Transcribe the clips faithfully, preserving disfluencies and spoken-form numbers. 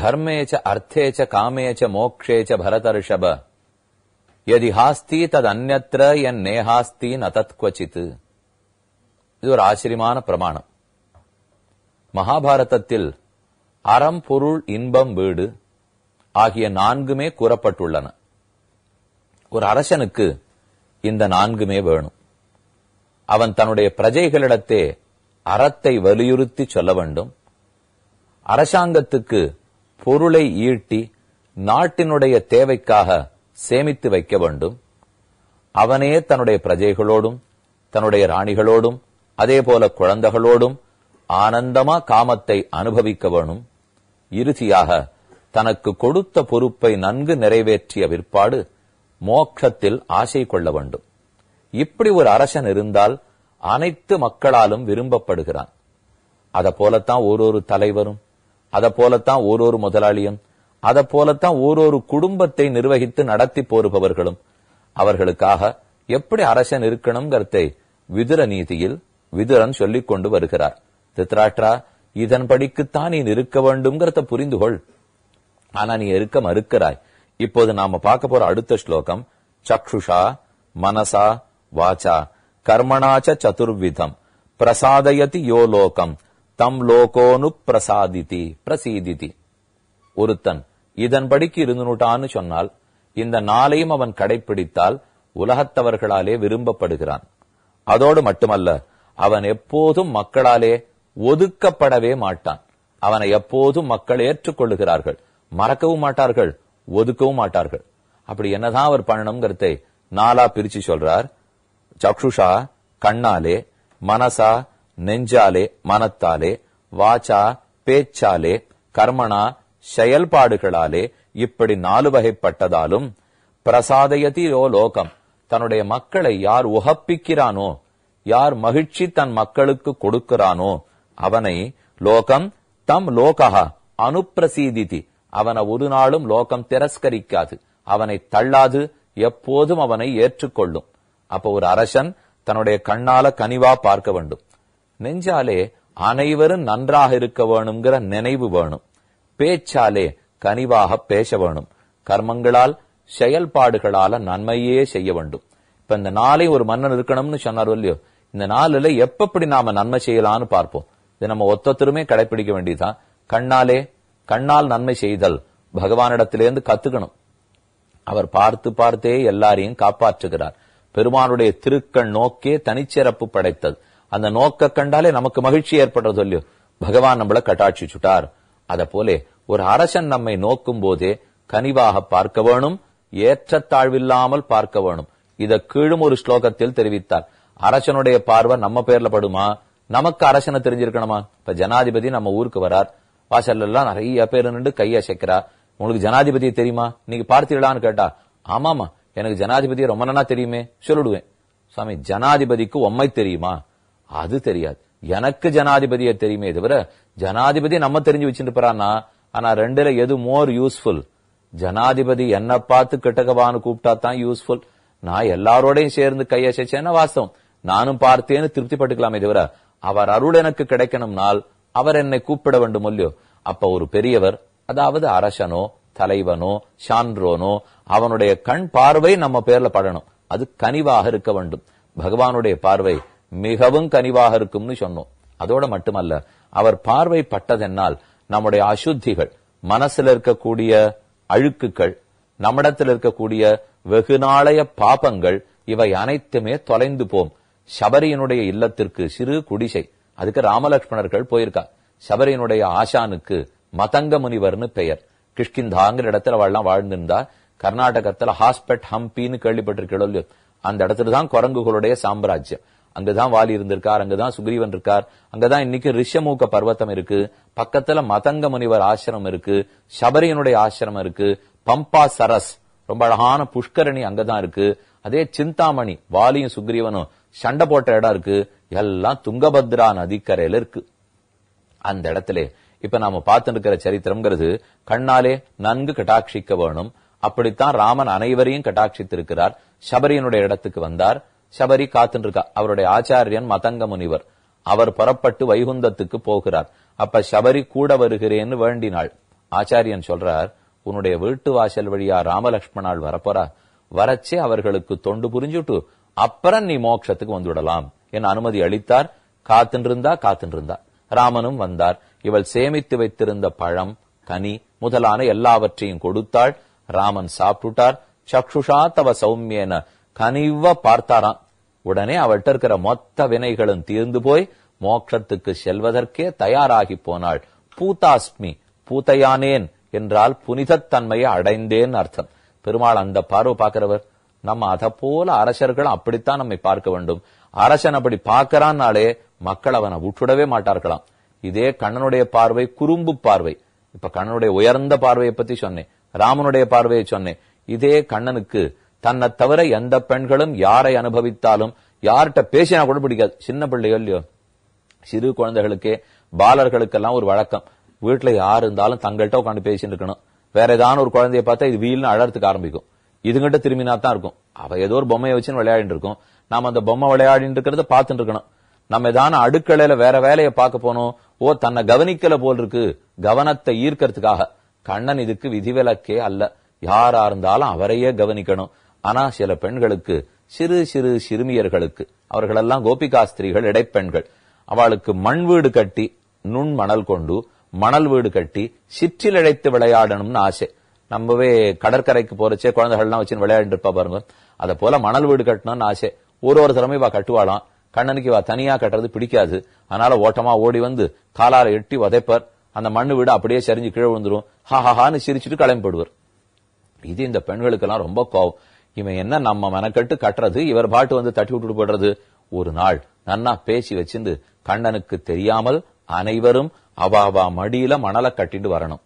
धर्मे च अर्थे च कामे च मोक्षे च भरतर्षभ यदि हास्ति तदन्यत्र यन्नेहास्ति न तत्क्वचित्। இது ஒரு ஆச்சரியமான பிரமாணம். மகாபாரதத்தில் அறம், பொருள், இன்பம், வீடு ஆகிய நான்குமே கூறப்பட்டுள்ளன. ஒரு அரசனுக்கு இந்த நான்குமே வேணும். அவன் தன்னுடைய பிரஜைகளிடத்தே அறத்தை வலியுறுத்தி சொல்ல வேண்டும். அரசாங்கத்துக்கு பொருளை ஈட்டி நாட்டினுடைய தேவைக்காக சேமித்து வைக்க வேண்டும். அவனே தன்னுடைய பிரஜைகளோடும் தன்னுடைய ராணிகளோடும் அதேபோல குழந்தைகளோடும் ஆனந்தமா காமத்தை அனுபவிக்க வேணும். இறுதியாக தனக்கு கொடுத்த பொறுப்பை நன்கு நிறைவேற்றிய பிற்பாடு மோட்சத்தில் ஆசை கொள்ள வேண்டும். இப்படி ஒரு அரசன் இருந்தால் அனைத்து மக்களாலும் விரும்பப்படுகிறான். அத போலத்தான் ஓரொரு தலைவரும், அத போலத்தான் ஓரொரு முதலாளியும், அத போலத்தான் ஓரொரு குடும்பத்தை நிர்வகித்து நடத்தி போருபவர்களும் அவர்களுக்காக எப்படி அரசன் இருக்கணும்ங்கிறதை விதுர நீதியில் விதுரன் சொல்லிக் கொண்டு வருகிறார். திருத்தராஷ்டிரா, இதன்படிக்குத்தான் நீ இருக்க வேண்டும்ங்கிறத புரிந்துகொள். ஆனா நீ இருக்க மறுக்கிறாய். இப்போது நாம பார்க்க போற அடுத்த ஸ்லோகம் சக்ஷுஷா மனசா வாச்சா கர்மணாச்ச சதுர்விதம் பிரசாதயதி யோ லோகம் தம் லோகோனு பிரசாதிதி பிரசீதிதி. ஒருத்தன் இதன்படிக்கு இருந்துட்டான்னு சொன்னால், இந்த நாளையும் அவன் கடைபிடித்தால் உலகத்தவர்களாலே விரும்பப்படுகிறான். அதோடு மட்டுமல்ல, அவன் எப்போதும் மக்களாலே ஒதுக்கப்படவே மாட்டான். அவனை எப்போதும் மக்கள் ஏற்றுக்கொள்ளுகிறார்கள், மறக்கவும் மாட்டார்கள், ஒதுக்கவும் மாட்டார்கள். அப்படி என்னதான் அவர் பண்ணணும்ங்கிறதை நாலா பிரிச்சு சொல்றார். சக்ஷுஷா கண்ணாலே, மனசா நெஞ்சாலே மனத்தாலே, வாச்சா பேச்சாலே, கர்மனா செயல்பாடுகளாலே, இப்படி நாலு வகைப்பட்டதாலும் பிரசாதயதி யோ லோகம் தன்னுடைய மக்களை யார் உகப்பிக்கிறானோ, யார் மகிழ்ச்சி தன் மக்களுக்கு கொடுக்கிறானோ அவனை லோகம் தம் லோகா அனுப்பிரசீதிதி அவனை ஒரு நாளும் லோகம் திரஸ்கரிக்காது, அவனை தள்ளாது, எப்போதும் அவனை ஏற்றுக்கொள்ளும். அப்ப ஒரு அரசன் தன்னுடைய கண்ணால கனிவா பார்க்க வேண்டும். நெஞ்சாலே அனைவரும் நன்றாக இருக்க வேணும்ங்கிற நினைவு வேணும். பேச்சாலே கனிவாக பேச வேணும். கர்மங்களால் செயல்பாடுகளால நன்மையே செய்ய வேண்டும். இப்ப இந்த நாளை ஒரு மன்னன் இருக்கணும்னு சொன்னார் இல்லையோ, இந்த நாளில எப்படி நாம நன்மை செய்யலாம்னு பார்ப்போம். இது நம்ம ஒத்தொத்தருமே கடைபிடிக்க வேண்டியதுதான். கண்ணாலே கண்ணால் நன்மை செய்தல் பகவானிடத்திலிருந்து கத்துக்கணும். அவர் பார்த்து பார்த்தே எல்லாரையும் காப்பாற்றுகிறார். பெருமானுடைய திருக்கண் நோக்கே தனிச்சிறப்பு படைத்தது. அந்த நோக்க கண்டாலே நமக்கு மகிழ்ச்சி ஏற்படுறது இல்லையோ, பகவான் நம்மள கட்டாட்சிச்சுட்டார். அத போலே ஒரு அரசன் நம்மை நோக்கும் போதே கனிவாக பார்க்க வேணும், ஏற்றத்தாழ்வில்லாமல் பார்க்க வேணும். இத கீழும் ஒரு ஸ்லோகத்தில் தெரிவித்தார். அரசனுடைய பார்வை நம்ம பேர்ல படுமா, நமக்கு அரசனை தெரிஞ்சிருக்கணுமா? இப்ப ஜனாதிபதி நம்ம ஊருக்கு வரார், வாசல்ல எல்லாம் நிறைய பேர் நின்று கையை அசைக்கிறா. உங்களுக்கு ஜனாதிபதி தெரியுமா, நீங்க பார்த்தீங்களான்னு கேட்டா, ஆமாமா எனக்கு ஜனாதிபதியை ரொம்ப நல்லா தெரியுமே சொல்லிடுவேன். சுவாமி, ஜனாதிபதிக்கு உண்மை தெரியுமா? அது தெரியாது. எனக்கு ஜனாதிபதியை தெரியுமே தவிர ஜனாதிபதி நம்ம தெரிஞ்சு வச்சுட்டு போறான்னா, ஆனா ரெண்டுல எது மோர் யூஸ்ஃபுல்? ஜனாதிபதி என்ன பார்த்து கிட்டகவான்னு கூப்பிட்டா தான் யூஸ்ஃபுல். நான் எல்லாரோடையும் சேர்ந்து கையசைச்சேன்னா வாஸ்தவம், நானும் பார்த்தேன்னு திருப்தி பட்டுக்கலாமே தவிர அவர் அருள் எனக்கு கிடைக்கணும்னால் அவர் என்னை கூப்பிட வேண்டும் இல்லையோ. அப்ப ஒரு பெரியவர், அதாவது அரசனோ தலைவனோ சான்றோனோ, அவனுடைய கண் பார்வை நம்ம பேர்ல படணும். அது கனிவாக இருக்க வேண்டும். பகவானுடைய பார்வை மிகவும் கனிவாக இருக்கும்னு சொன்னோம். அதோட மட்டுமல்ல, அவர் பார்வை பட்டதென்னால் நம்முடைய அசுத்திகள், மனசுல இருக்கக்கூடிய அழுக்குகள், நம்மிடத்தில் இருக்கக்கூடிய வெகுநாளைய பாபங்கள், இவை அனைத்துமே தொலைந்து போம். சபரியினுடைய இல்லத்திற்கு சிறு குடிசை, அதுக்கு ராமலட்சுமணர்கள் போயிருக்கா. சபரியினுடைய ஆசானுக்கு மதங்க முனிவர்னு பெயர். கிஷ்கிந்தாங்கிற இடத்துல அவள் எல்லாம் வாழ்ந்திருந்தா. கர்நாடகத்துல ஹாஸ்பெட் ஹம்பின்னு கேள்விப்பட்டிருக்கோ? அந்த இடத்துலதான் குரங்குகளுடைய சாம்ராஜ்யம். அங்கதான் வாலி இருந்திருக்கார், அங்கதான் சுக்ரீவன் இருக்கார், அங்கதான் இன்னைக்கு ரிஷமூக பர்வத்தம் இருக்கு, பக்கத்துல மதங்க முனிவர் ஆசிரமம் இருக்கு, சபரியனுடைய ஆசிரமம் இருக்கு, பம்பா சரஸ் ரொம்ப அழகான புஷ்கரணி அங்கதான் இருக்கு, அதே சிந்தாமணி வாலியும் சுக்ரீவனும் சண்டை போட்ட இடம் இருக்கு, எல்லாம் துங்கபத்ரா நதிக்கரையில இருக்கு. அந்த இடத்துல இப்ப நாம பார்த்துட்டு இருக்கிற சரித்திரம்ங்கிறது கண்ணாலே நன்கு கட்டாட்சிக்க வேணும். அப்படித்தான் ராமன் அனைவரையும் கட்டாட்சித்திருக்கிறார். சபரியனுடைய இடத்துக்கு வந்தார். சபரி காத்துட்டு இருக்கா. அவருடைய ஆச்சாரியன் மதங்க முனிவர், அவர் புறப்பட்டு வைகுந்தத்துக்கு போகிறார். அப்ப சபரி கூட வருகிறேன்னு வேண்டினாள். ஆச்சாரியன் சொல்றார், உன்னுடைய வீட்டு வாசல் வழியா ராமலக்ஷ்மணால் வரப்போறா, வரச்சே அவர்களுக்கு தொண்டு புரிஞ்சுட்டு அப்புறம் நீ மோட்சத்துக்கு வந்துடலாம் என அனுமதி அளித்தார். காத்துன்றிருந்தா காத்துன்றிருந்தா ராமனும் வந்தார். இவள் சேமித்து வைத்திருந்த பழம் கனி முதலான எல்லாவற்றையும் கொடுத்தாள். ராமன் சாப்பிட்டுட்டார். சக்ஷுஷா தவ சௌமியன கனிவ பார்த்தாராம். உடனே அவள்கிட்ட இருக்கிற மொத்த வினைகளும் தீர்ந்து போய் மோட்சத்துக்கு செல்வதற்கே தயாராகி போனாள். பூதாஸ்மி பூத்தையானேன் என்றால் புனிதத்தன்மையை அடைந்தேன் அர்த்தம். பெருமாள் அந்த பார்வை பார்க்கிறவர். நம்ம அதை போல அரசர்கள் அப்படித்தான் நம்மை பார்க்க வேண்டும். அரசன் அப்படி பார்க்கிறான்னாலே மக்கள் அவனை விட்டுடவே மாட்டார்களாம். இதே கண்ணனுடைய பார்வை குறும்பு பார்வை. இப்ப கண்ணனுடைய உயர்ந்த பார்வையை பத்தி சொன்னேன், ராமனுடைய பார்வையை சொன்னேன். இதே கண்ணனுக்கு தன்னை தவிர எந்த பெண்களும் யாரை அனுபவித்தாலும் யார்கிட்ட பேசினா கூட பிடிக்காது. சின்ன பிள்ளையோ இல்லையோ, சிறு குழந்தைகளுக்கே பாலர்களுக்கெல்லாம் ஒரு வழக்கம், வீட்டுல யார் இருந்தாலும் தங்கள்கிட்ட உட்காந்து பேசிட்டு இருக்கணும். வேற ஏதாவது ஒரு குழந்தைய பார்த்தா இது வீல்னு அழறதுக்கு ஆரம்பிக்கும். இதுங்கிட்ட திரும்பினா தான் இருக்கும். அவ ஏதோ ஒரு பொம்மையை வச்சுன்னு விளையாடிட்டு இருக்கும். நாம அந்த பொம்மை விளையாடிட்டு இருக்கிறத பாத்துட்டு இருக்கணும். நம்ம ஏதான அடுக்கலையில வேற வேலையை பார்க்க போனோம். ஓ, தன்னை கவனிக்கல போல் இருக்கு. கவனத்தை ஈர்க்கிறதுக்காக கண்ணன் இதுக்கு விதிவிலக்கே அல்ல. யாரா இருந்தாலும் அவரையே கவனிக்கணும். ஆனா சில பெண்களுக்கு, சிறு சிறு சிறுமியர்களுக்கு, அவர்களெல்லாம் கோபிகாஸ்திரிகள், இடைப்பெண்கள், அவளுக்கு மண் வீடு கட்டி நுண் மணல் கொண்டு மணல் வீடு கட்டி சிற்றில் இழைத்து விளையாடணும்னு ஆசை. நம்மவே கடற்கரைக்கு போறச்சே குழந்தைகள்லாம் வச்சுன்னு விளையாடிட்டு இருப்பா பாருங்க. அதை போல மணல் வீடு கட்டணும்னு ஆசை. ஒரு ஒரு திறமை இவா கட்டுவாளாம். கண்ணனுக்கு இவா தனியா கட்டுறது பிடிக்காது. அதனால ஓட்டமா ஓடி வந்து காலாரை எட்டி உதைப்பர். அந்த மண்ணு வீடு அப்படியே சரிஞ்சு கீழே விழுந்துரும். ஹஹான்னு சிரிச்சுட்டு கிளம்பிடுவர். இது இந்த பெண்களுக்கு எல்லாம் ரொம்ப கோவம். இவன் என்ன நம்ம மெனக்கட்டு கட்டுறது, இவர் பாட்டு வந்து தட்டி விட்டுட்டு போடுறது. ஒரு நாள் நன்னா பேசி வச்சிருந்து கண்ணனுக்கு தெரியாமல் அனைவரும் அவாவா மடியில மணலை கட்டிட்டு வரணும்.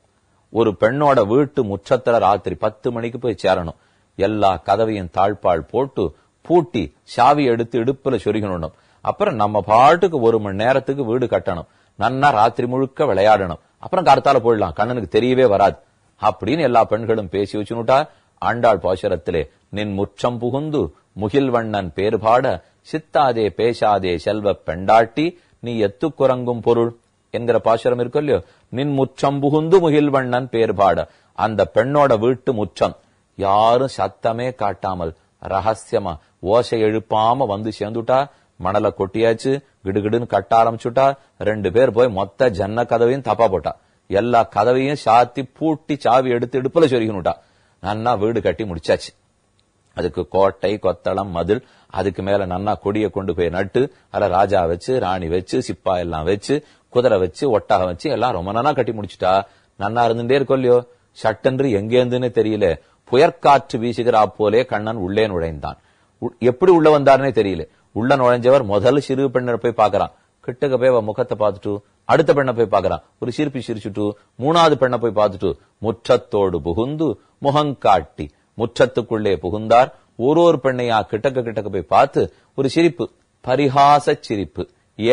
ஒரு பெண்ணோட வீட்டு முற்றத்துல ராத்திரி பத்து மணிக்கு போய் சேரணும். எல்லா கதவையும் தாழ்பால் போட்டு பூட்டி சாவி எடுத்து இடுப்புல சொருகணும். அப்புறம் நம்ம பாட்டுக்கு ஒரு மணி நேரத்துக்கு வீடு கட்டணும். நன்னா ராத்திரி முழுக்க விளையாடணும். அப்புறம் கார்த்தால போயிடலாம், கண்ணனுக்கு தெரியவே வராது அப்படின்னு எல்லா பெண்களும் பேசி வச்சுனுட்டா. ஆண்டாள் பாசுரத்திலே நின் முற்றம் புகுந்து முகில்வண்ணன் பேர் பாட சித்தாதே பேசாதே செல்வ பெண்டாட்டி நீ எத்து குரங்கும் பொருள் என்கிற பாசுரம் இருக்கோ இல்லையோ. நின் முற்றம் புகுந்து முகில்வண்ணன் பேர் பாட, அந்த பெண்ணோட வீட்டு முற்றம் யாரும் சத்தமே காட்டாமல் ரகசியமா ஓசை எழுப்பாம வந்து சேர்ந்துட்டா. மணலை கொட்டியாச்சு, கிடுகிடுன்னு கட்ட ஆரம்பிச்சுட்டா. ரெண்டு பேர் போய் மொத்த ஜன்ன கதவையும் தப்பா போட்டா. எல்லா கதவையும் சாத்தி பூட்டி சாவி எடுத்து இடுப்புல சொருகினுட்டா. நன்னா வீடு கட்டி முடிச்சாச்சு. அதுக்கு கோட்டை கொத்தளம் மதில், அதுக்கு மேல நன்னா கொடிய கொண்டு போய் நட்டு அதில் ராஜா வச்சு ராணி வச்சு சிப்பா எல்லாம் வச்சு குதிரை வச்சு ஒட்டாக வச்சு எல்லாம் ரொம்ப நன்னா கட்டி முடிச்சுட்டா. நன்னா இருந்துட்டே இருக்கோ இல்லையோ, சட்டென்று எங்கேருந்துன்னு தெரியல, புயற்காற்று வீசுகிறா போலே கண்ணன் உள்ளே நுழைந்தான். எப்படி உள்ள வந்தாருன்னே தெரியல. உள்ள நுழைஞ்சவர் முதல் சிறு பெண்ணை போய் பாக்குறான். கிட்டக்க போய் அவ முகத்தை பார்த்துட்டு அடுத்த பெண்ணை போய் பாக்குறான். ஒரு சிரிப்பி சிரிச்சுட்டு மூணாவது பெண்ணை போய் பார்த்துட்டு முற்றத்தோடு புகுந்து முகங்காட்டி முற்றத்துக்குள்ளே புகுந்தார். ஒரு ஒரு பெண்ணையா கிட்டக்க கிட்டக்க போய் பார்த்து ஒரு சிரிப்பு, பரிகாச சிரிப்பு,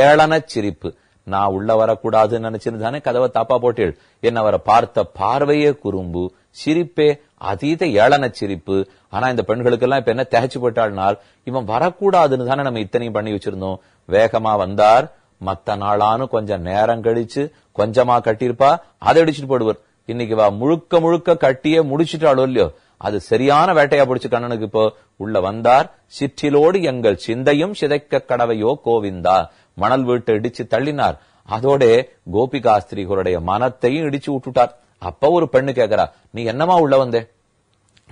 ஏளன சிரிப்பு. நான் உள்ள வரக்கூடாதுன்னு நினைச்சிருந்தானே கதவை தாப்பா போட்டேள். என்ன அவரை பார்த்த பார்வையே குறும்பு, சிரிப்பே அதீத ஏளன சிரிப்பு. ஆனா இந்த பெண்களுக்கெல்லாம் இப்ப என்ன திகைச்சு போட்டாள்னால், இவன் வரக்கூடாதுன்னு தானே நம்ம இத்தனையும் பண்ணி வச்சிருந்தோம். வேகமா வந்தார். மத்த நாளானு கொஞ்சம் நேரம் கழிச்சு கொஞ்சமா கட்டியிருப்பா, அதை அடிச்சுட்டு போடுவர். இன்னைக்கு வா முழுக்க முழுக்க கட்டியே முடிச்சுட்டாளோ இல்லையோ, அது சரியான வேட்டையா பிடிச்சு கண்ணனுக்கு. இப்போ உள்ள வந்தார். சிற்றிலோடு எங்கள் சிந்தையும் சிதைக்க கடவையோ கோவிந்தா. மணல் வீட்டை இடிச்சு தள்ளினார். அதோட கோபிகாஸ்திரிகளுடைய மனத்தையும் இடிச்சு விட்டுட்டார். அப்ப ஒரு பெண்ணு கேக்குறா, நீ என்னமா உள்ள வந்தே?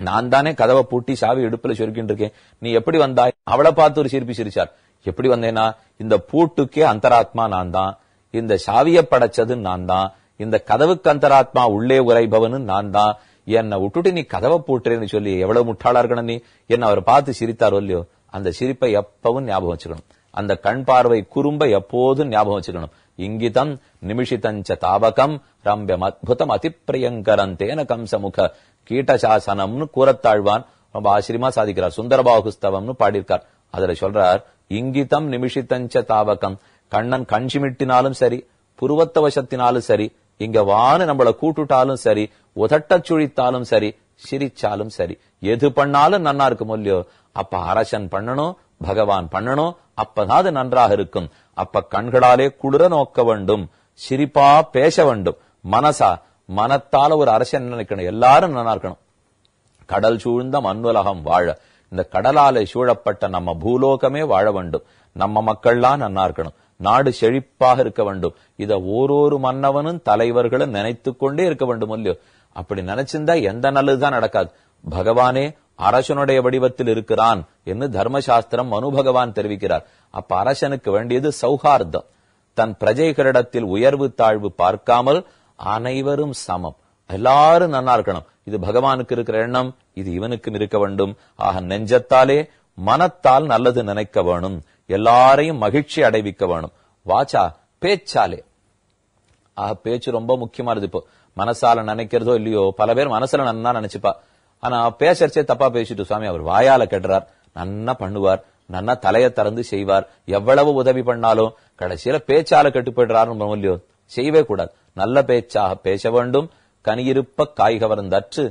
நான் தானே கதவை பூட்டி சாவி இடுப்புல சொருக்கிட்டு இருக்கேன், நீ எப்படி வந்தாய்? அவளை பார்த்து ஒரு சிரிப்பி சிரிச்சார். எப்படி வந்தேனா, இந்த பூட்டுக்கே அந்தராத்மா நான் தான், இந்த சாவிய படைச்சது நான் தான், இந்த கதவுக்கு அந்தராத்மா உள்ளே உரைபவனு நான் தான், என்னை விட்டுட்டு நீ கதவை பூட்டுறேன்னு சொல்லி எவ்வளவு முட்டாளா இருக்கணும் நீ. என்ன அவர் பார்த்து சிரித்தாரோ இல்லையோ, அந்த சிரிப்பை எப்பவும் ஞாபகம் வச்சுக்கணும். அந்த கண் பார்வை குறும்ப எப்போதும் ஞாபகம் வச்சுக்கணும். இங்கிதம் நிமிஷிதஞ்ச தாபகம் ரம்பியம் அத்புதம் அதிப்பிரியங்கரம் தேன கம்சமுக கீட்டசாசனம்னு கூறத்தாழ்வான் ரொம்ப ஆச்சரியமா சாதிக்கிறார். சுந்தரபாகுஸ்தவம்னு பாடியிருக்கார். அதுல சொல்றார், இங்கிதம் நிமிஷிதஞ்ச தாபகம். கண்ணன் கண் சிமிட்டினாலும் சரி, புருவத்த வசத்தினாலும் சரி, இங்க வானு நம்மளை கூட்டுட்டாலும் சரி, உதட்ட சுழித்தாலும் சரி, சிரிச்சாலும் சரி, எது பண்ணாலும் நன்னா இருக்கும் இல்லையோ. அப்ப அரசன் பண்ணணும், பகவான் பண்ணணும், அப்பதான் அது நன்றாக இருக்கும். அப்ப கண்களாலே குளிர நோக்க வேண்டும், சிரிப்பா பேச வேண்டும், மனசா மனத்தால ஒரு அரசன் நினைக்கணும், எல்லாரும் நல்லா இருக்கணும். கடல் சூழ்ந்த மண்ணுலகம் வாழ, இந்த கடலாலை சூழப்பட்ட நம்ம பூலோகமே வாழ வேண்டும். நம்ம மக்கள்லாம் நல்லா இருக்கணும், நாடு செழிப்பாக இருக்க வேண்டும். இத ஓரொரு மன்னவனும் தலைவர்களும் நினைத்து கொண்டே இருக்க வேண்டும் இல்லையோ? அப்படி நினைச்சிருந்தா எந்த நல்லதுதான் நடக்காது. பகவானே அரசனுடைய வடிவத்தில் இருக்கிறான் என்று தர்மசாஸ்திரம் மனு பகவான் தெரிவிக்கிறார். அப்ப அரசனுக்கு வேண்டியது சௌஹார்தம், தன் பிரஜைகளிடத்தில் உயர்வு தாழ்வு பார்க்காமல் அனைவரும் சமம், எல்லாரும் நல்லா இருக்கணும். இது பகவானுக்கு இருக்கிற எண்ணம், இது இவனுக்கும் இருக்க வேண்டும். ஆக நெஞ்சத்தாலே மனத்தால் நல்லது நினைக்க வேணும், எல்லாரையும் மகிழ்ச்சி அடைவிக்க வேணும். வாச்சா பேச்சாலே, ஆஹ் பேச்சு ரொம்ப முக்கியமா இருக்கு. இப்போ மனசால நினைக்கிறதோ இல்லையோ, பல பேர் மனசுல நன்னா நினைச்சுப்பா, ஆனா பேசறச்சே தப்பா பேசிட்டு சுவாமி அவர் வாயால கட்டுறார், நன்னா பண்ணுவார், நன்னா தலைய திறந்து செய்வார், எவ்வளவு உதவி பண்ணாலும் கடைசியில பேச்சால கட்டு போயிடுறாருன்னு இல்லையோ? செய்யவே கூடாது. நல்ல பேச்சாக பேச வேண்டும். கனியிருப்ப காய்கவர்ந்தற்று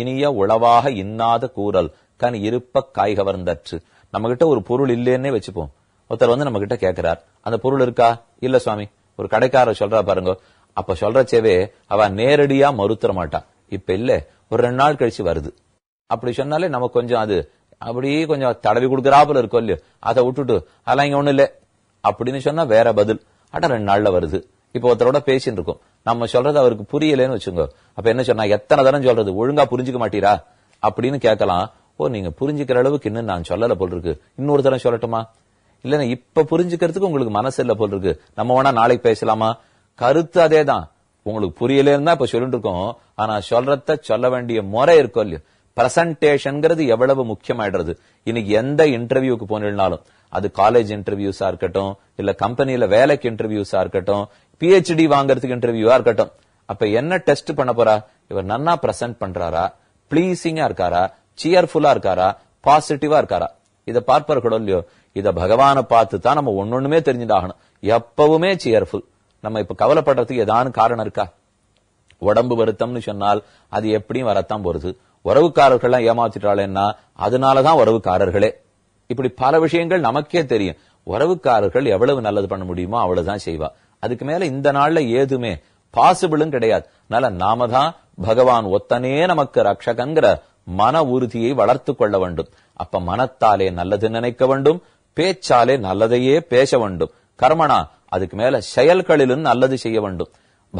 இனிய உளவாக இன்னாத கூறல். கனி இருப்ப காய்கவர்ந்தற்று. நம்ம கிட்ட ஒரு பொருள் இல்லைன்னே வச்சுப்போம். ஒருத்தர் வந்து நம்ம கிட்ட கேட்கிறார், அந்த பொருள் இருக்கா? இல்ல சுவாமி. ஒரு கடைக்காரர் சொல்றா பாருங்க, அப்ப சொல்றச்சேவே அவ நேரடியா மறுத்துற மாட்டான், இப்ப இல்ல ஒரு ரெண்டு நாள் கழிச்சு வருது அப்படி சொன்னாலே நம்ம கொஞ்சம் அது அப்படியே கொஞ்சம் தடவி கொடுக்குறாப்புல இருக்கும் இல்லையோ? அதை விட்டுட்டு அதெல்லாம் இங்க ஒண்ணு இல்ல அப்படின்னு சொன்னா வேற பதில், ஆட்டா ரெண்டு நாள்ல வருது. இப்ப ஒருத்தரோட பேசின்னு இருக்கும், நம்ம சொல்றது அவருக்கு புரியலன்னு வச்சுக்கோ, அப்ப என்ன சொன்னா எத்தனை தரம் சொல்றது, ஒழுங்கா புரிஞ்சுக்க மாட்டீரா அப்படின்னு கேட்கலாம். ஓ, நீங்க புரிஞ்சுக்கிற அளவுக்கு இன்னும் நான் சொல்லல போல் இருக்கு, இன்னொரு தரம் சொல்லட்டுமா, இல்லன்னா இப்ப புரிஞ்சுக்கிறதுக்கு உங்களுக்கு மனசு இல்ல போல் இருக்கு, நம்ம வேணா நாளைக்கு பேசலாமா. கருத்து அதே தான், உங்களுக்கு புரியல இருந்தா இப்ப சொல்லிட்டு இருக்கோம், ஆனா சொல்றத சொல்ல வேண்டிய முறை இருக்கும் இல்லையோ? பிரசன்டேஷன்ங்கிறது எவ்வளவு முக்கியமாயிடுறது. இன்னைக்கு எந்த இன்டர்வியூக்கு போனாலும், அது காலேஜ் இன்டர்வியூஸா இருக்கட்டும், இல்ல கம்பெனியில வேலைக்கு இன்டர்வியூஸா இருக்கட்டும், பிஹெச்டி வாங்கறதுக்கு இன்டர்வியூவா இருக்கட்டும், அப்ப என்ன டெஸ்ட் பண்ண போறா? இவர் நன்னா பிரசன்ட் பண்றாரா, பிளீசிங்கா இருக்காரா, சியர்ஃபுல்லா இருக்காரா, பாசிட்டிவா இருக்காரா? இதை பார்ப்பார்களோ இல்லையோ? இதை பகவானை பார்த்து தான் நம்ம ஒன்னொண்ணுமே தெரிஞ்சுட்டாகணும். எப்பவுமே சியர்ஃபுல். நம்ம இப்ப கவலைப்படுறதுக்கு ஏதாவது காரணம் இருக்கா? உடம்பு வருத்தம்னு சொன்னால் அது எப்படியும் வரத்தான் போறது. உறவுக்காரர்கள்லாம் ஏமாத்திட்டாலேன்னா அதனாலதான் உறவுக்காரர்களே. இப்படி பல விஷயங்கள் நமக்கே தெரியும். உறவுக்காரர்கள் எவ்வளவு நல்லது பண்ண முடியுமோ அவ்வளவுதான் செய்வா, அதுக்கு மேல இந்த நாள்ல ஏதுமே பாசிபிளும் கிடையாது. அதனால நாம தான் பகவான் ஒத்தனே நமக்கு ரட்சகங்கிற மன உறுதியை வளர்த்து கொள்ள வேண்டும். அப்ப மனத்தாலே நல்லது நினைக்க வேண்டும், பேச்சாலே நல்லதையே பேச வேண்டும், கர்மனா அதுக்கு மேல செயல்களிலும் நல்லது செய்ய வேண்டும்.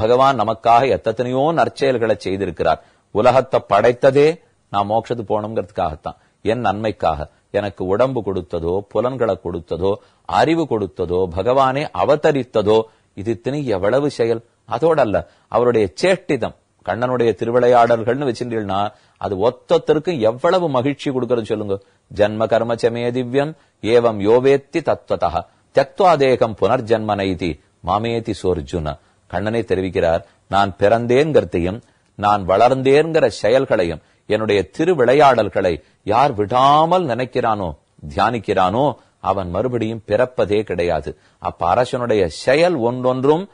பகவான் நமக்காக எத்தனையோ நற்செயல்களை செய்திருக்கிறார். உலகத்தை படைத்ததே நான் மோட்சத்து போகணுங்கிறதுக்காகத்தான், என் நன்மைக்காக. எனக்கு உடம்பு கொடுத்ததோ, புலன்களை கொடுத்ததோ, அறிவு கொடுத்ததோ, பகவானே அவதரித்ததோ, இது இத்தனை எவ்வளவு செயல். அதோட அல்ல, அவருடைய சேஷ்டிதம், கண்ணனுடைய திருவிளையாடல்கள்னு வச்சிருந்தீங்கன்னா அது ஒத்தொத்தருக்கும் எவ்வளவு மகிழ்ச்சி கொடுக்கறது சொல்லுங்க. ஜன்ம கர்மச்சமே திவ்யம் ஏவம் யோவேத்தி தத்துவதா தக்வா தேகம் புனர்ஜன்ம நைதி மாமேதி சோர்ஜுன. கண்ணனை தெரிவிக்கிறார், நான் பிறந்தேன்கிறதையும் நான் வளர்ந்தேன்கிற செயல்களையும் என்னுடைய திருவிளையாடல்களை யார் விடாமல் நினைக்கிறானோ, தியானிக்கிறானோ, அவன் மறுபடியும் பிறப்பதே கிடையாது. அப்ப அரசனுடைய செயல் ஒன்றொன்றும்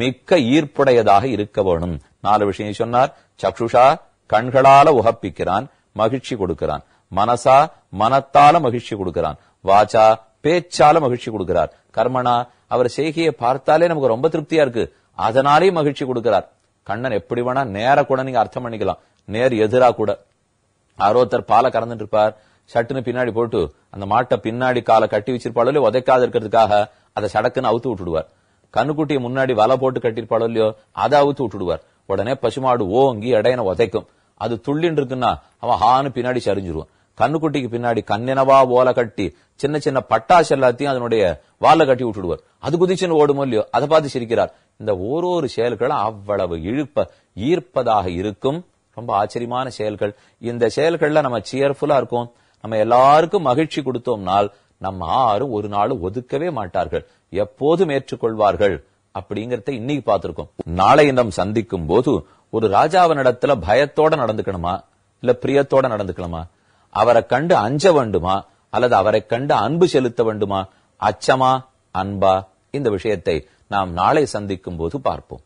மிக்க ஈர்ப்புடையதாக இருக்க வேணும். நாலு விஷயம் சொன்னார். சக்ஷுஷா கண்களால உகப்பிக்கிறான், மகிழ்ச்சி கொடுக்கிறான். மனசா மனத்தால மகிழ்ச்சி கொடுக்கிறான். வாச்சா பேச்சால மகிழ்ச்சி கொடுக்கிறார். கர்மனா அவர் செய்கையை பார்த்தாலே நமக்கு ரொம்ப திருப்தியா இருக்கு, அதனாலேயே மகிழ்ச்சி கொடுக்கிறார். கண்ணன் எப்படி வேணா நேர கூட நீங்க அர்த்தம் பண்ணிக்கலாம், நேர் எதிரா கூட. ஆரோத்தர் பாலை கறந்துட்டு இருப்பார், சட்டுன்னு பின்னாடி போட்டு அந்த மாட்டை பின்னாடி காலை கட்டி வச்சிருப்பாளோ இல்லையோ, உதைக்காது இருக்கிறதுக்காக அதை சடக்குன்னு அவுத்து விட்டுடுவார். கண்ணுக்குட்டியை முன்னாடி வலை போட்டு கட்டிருப்பாளோ இல்லையோ, அதை அவுத்து விட்டுடுவார். உடனே பசுமாடு ஓங்கி இடையன உதைக்கும். அது துள்ளின்னு இருக்குன்னா அவன் ஹான்னு பின்னாடி சரிஞ்சிருவான். கண்ணுக்குட்டிக்கு பின்னாடி கண்ணினவா ஓலை கட்டி சின்ன சின்ன பட்டாசு எல்லாத்தையும் அதனுடைய வாழை கட்டி விட்டுடுவார். அது குதிச்சுன்னு ஓடுமோ இல்லையோ, அதை பார்த்து சிரிக்கிறார். இந்த ஓரொரு செயல்களும் அவ்வளவு இழுப்ப ஈர்ப்பதாக இருக்கும். ரொம்ப ஆச்சரியமான செயல்கள். இந்த செயல்கள்ல நம்ம சியர்ஃபுல்லா இருக்கும், நம்ம எல்லாருக்கும் மகிழ்ச்சி கொடுத்தோம்னால் நம்ம யாரும் ஒரு நாள் ஒதுக்கவே மாட்டார்கள், எப்போதும் ஏற்றுக்கொள்வார்கள் அப்படிங்கறத இன்னைக்கு பார்த்திருக்கோம். நாளை நாம் சந்திக்கும் போது ஒரு ராஜாவினிடத்துல பயத்தோட நடந்துக்கணுமா, இல்ல பிரியத்தோட நடந்துக்கணுமா? அவரை கண்டு அஞ்ச வேண்டுமா, அல்லது அவரை கண்டு அன்பு செலுத்த வேண்டுமா? அச்சமா அன்பா? இந்த விஷயத்தை நாம் நாளை சந்திக்கும் போது பார்ப்போம்.